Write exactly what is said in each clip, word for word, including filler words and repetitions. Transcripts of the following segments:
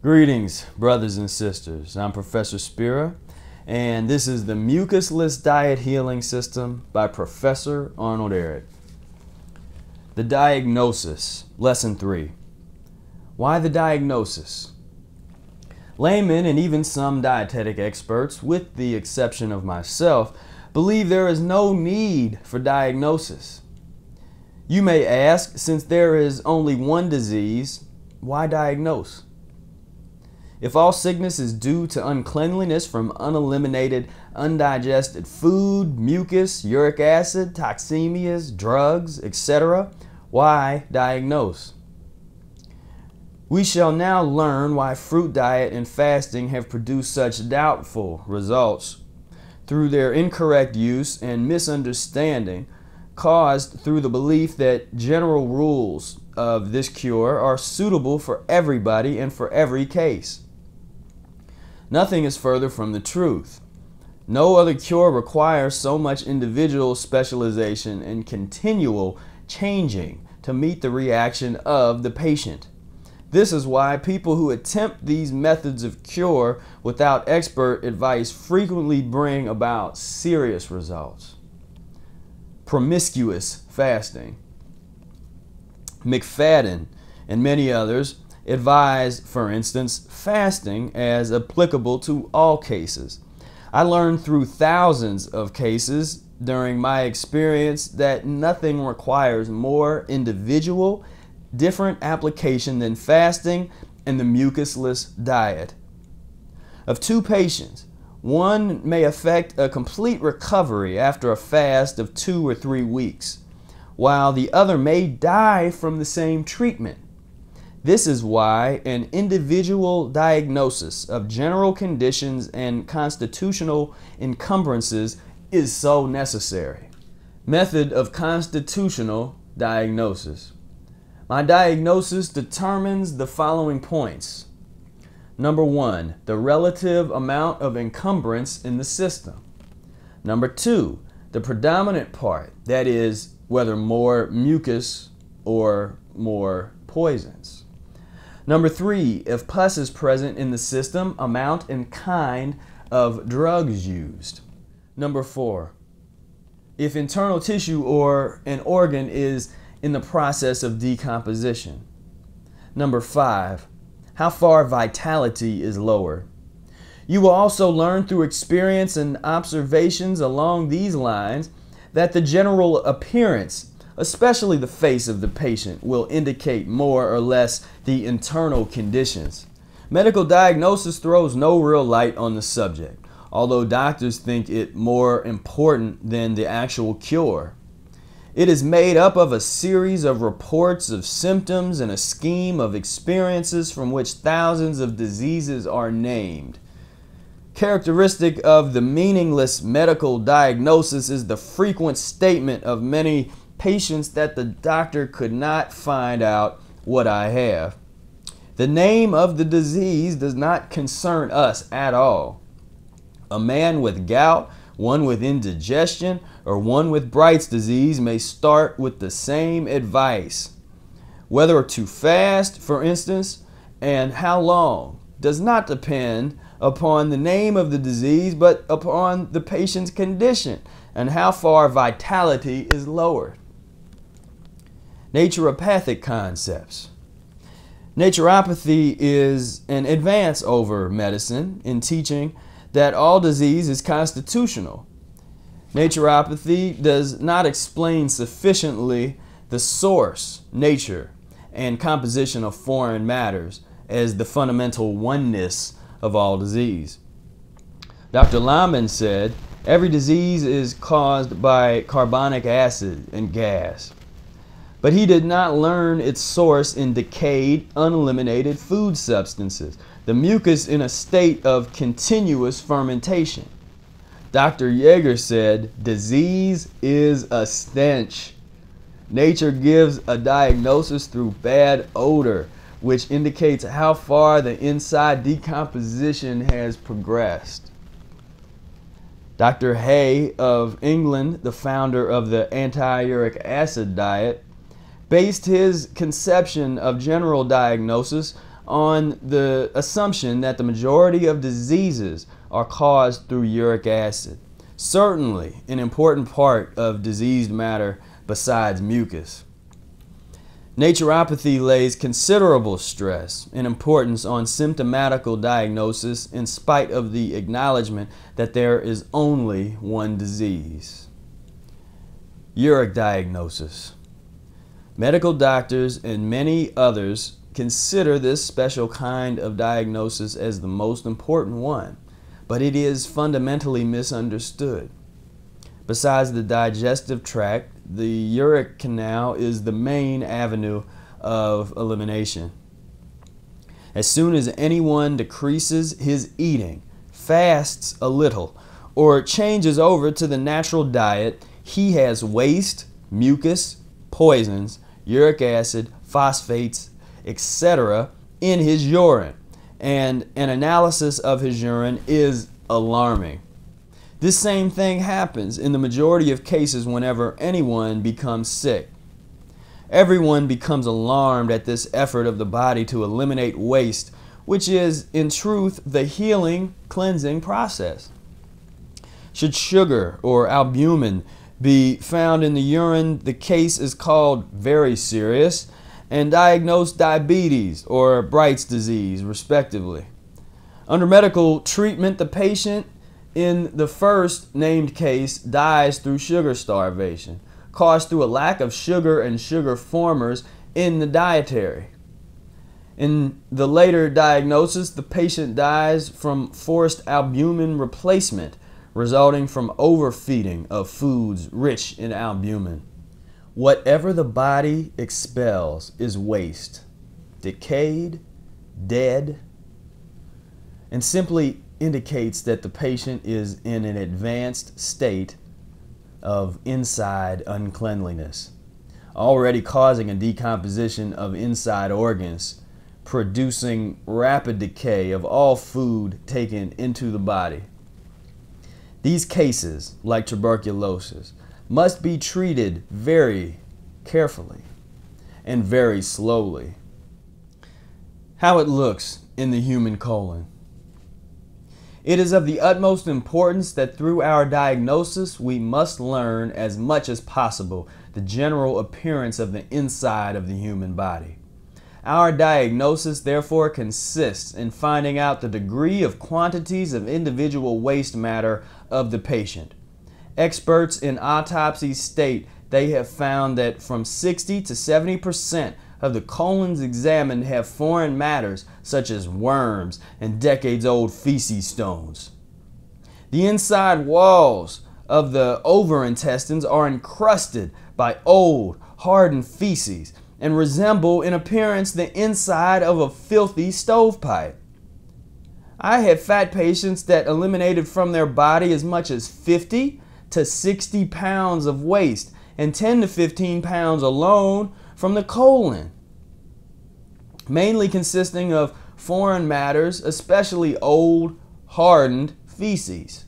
Greetings, brothers and sisters. I'm Professor Spira, and this is the Mucusless Diet Healing System by Professor Arnold Ehret. The diagnosis, lesson three. Why the diagnosis? Laymen and even some dietetic experts, with the exception of myself, believe there is no need for diagnosis. You may ask, since there is only one disease, why diagnose? If all sickness is due to uncleanliness from uneliminated, undigested food, mucus, uric acid, toxemias, drugs, et cetera, why diagnose? We shall now learn why fruit diet and fasting have produced such doubtful results through their incorrect use and misunderstanding caused through the belief that general rules of this cure are suitable for everybody and for every case. Nothing is further from the truth. No other cure requires so much individual specialization and continual changing to meet the reaction of the patient. This is why people who attempt these methods of cure without expert advice frequently bring about serious results. Promiscuous fasting. McFadden and many others advise, for instance, fasting as applicable to all cases. I learned through thousands of cases during my experience that nothing requires more individual, different application than fasting and the mucusless diet. Of two patients, one may affect a complete recovery after a fast of two or three weeks, while the other may die from the same treatment. This is why an individual diagnosis of general conditions and constitutional encumbrances is so necessary. Method of constitutional diagnosis. My diagnosis determines the following points. Number one, the relative amount of encumbrance in the system. Number two, the predominant part, that is, whether more mucus or more poisons. Number three, if pus is present in the system, amount and kind of drugs used. Number four, if internal tissue or an organ is in the process of decomposition. Number five, how far vitality is lower. You will also learn through experience and observations along these lines that the general appearance, especially the face of the patient, will indicate more or less the internal conditions. Medical diagnosis throws no real light on the subject, although doctors think it more important than the actual cure. It is made up of a series of reports of symptoms and a scheme of experiences from which thousands of diseases are named. Characteristic of the meaningless medical diagnosis is the frequent statement of many patients that the doctor could not find out what I have. The name of the disease does not concern us at all. A man with gout, one with indigestion, or one with Bright's disease may start with the same advice. Whether to fast, for instance, and how long, does not depend upon the name of the disease, but upon the patient's condition and how far vitality is lowered. Naturopathic concepts. Naturopathy is an advance over medicine in teaching that all disease is constitutional. Naturopathy does not explain sufficiently the source, nature, and composition of foreign matters as the fundamental oneness of all disease. Doctor Lahman said, every disease is caused by carbonic acid and gas, but he did not learn its source in decayed, uneliminated food substances, the mucus in a state of continuous fermentation. Doctor Yeager said, disease is a stench. Nature gives a diagnosis through bad odor, which indicates how far the inside decomposition has progressed. Doctor Hay of England, the founder of the anti-uric acid diet, based his conception of general diagnosis on the assumption that the majority of diseases are caused through uric acid. Certainly an important part of diseased matter besides mucus. Naturopathy lays considerable stress and importance on symptomatical diagnosis in spite of the acknowledgement that there is only one disease. Uric diagnosis. Medical doctors and many others consider this special kind of diagnosis as the most important one, but it is fundamentally misunderstood. Besides the digestive tract, the uric canal is the main avenue of elimination. As soon as anyone decreases his eating, fasts a little, or changes over to the natural diet, he has waste, mucus, poisons, uric acid, phosphates, et cetera in his urine, and an analysis of his urine is alarming. This same thing happens in the majority of cases whenever anyone becomes sick. Everyone becomes alarmed at this effort of the body to eliminate waste, which is, in truth, the healing, cleansing process. Should sugar or albumin be found in the urine, the case is called very serious and diagnosed diabetes or Bright's disease, respectively. Under medical treatment, the patient in the first named case dies through sugar starvation, caused through a lack of sugar and sugar formers in the dietary. In the later diagnosis, the patient dies from forced albumin replacement, resulting from overfeeding of foods rich in albumin. Whatever the body expels is waste, decayed, dead, and simply indicates that the patient is in an advanced state of inside uncleanliness, already causing a decomposition of inside organs, producing rapid decay of all food taken into the body. These cases, like tuberculosis, must be treated very carefully and very slowly. How it looks in the human colon. It is of the utmost importance that through our diagnosis we must learn as much as possible the general appearance of the inside of the human body. Our diagnosis therefore consists in finding out the degree of quantities of individual waste matter of the patient. Experts in autopsies state they have found that from sixty to seventy percent of the colons examined have foreign matters such as worms and decades-old feces stones. The inside walls of the overintestines are encrusted by old, hardened feces and resemble in appearance the inside of a filthy stovepipe. I had fat patients that eliminated from their body as much as fifty to sixty pounds of waste and ten to fifteen pounds alone from the colon, mainly consisting of foreign matters, especially old, hardened feces.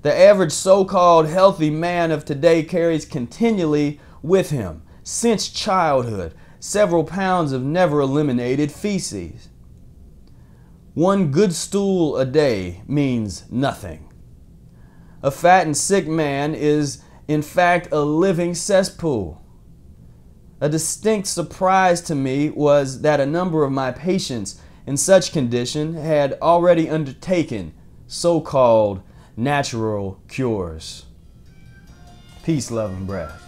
The average so-called healthy man of today carries continually with him, since childhood, several pounds of never eliminated feces. One good stool a day means nothing. A fat and sick man is, in fact, a living cesspool. A distinct surprise to me was that a number of my patients in such condition had already undertaken so-called natural cures. Peace, love, and breath.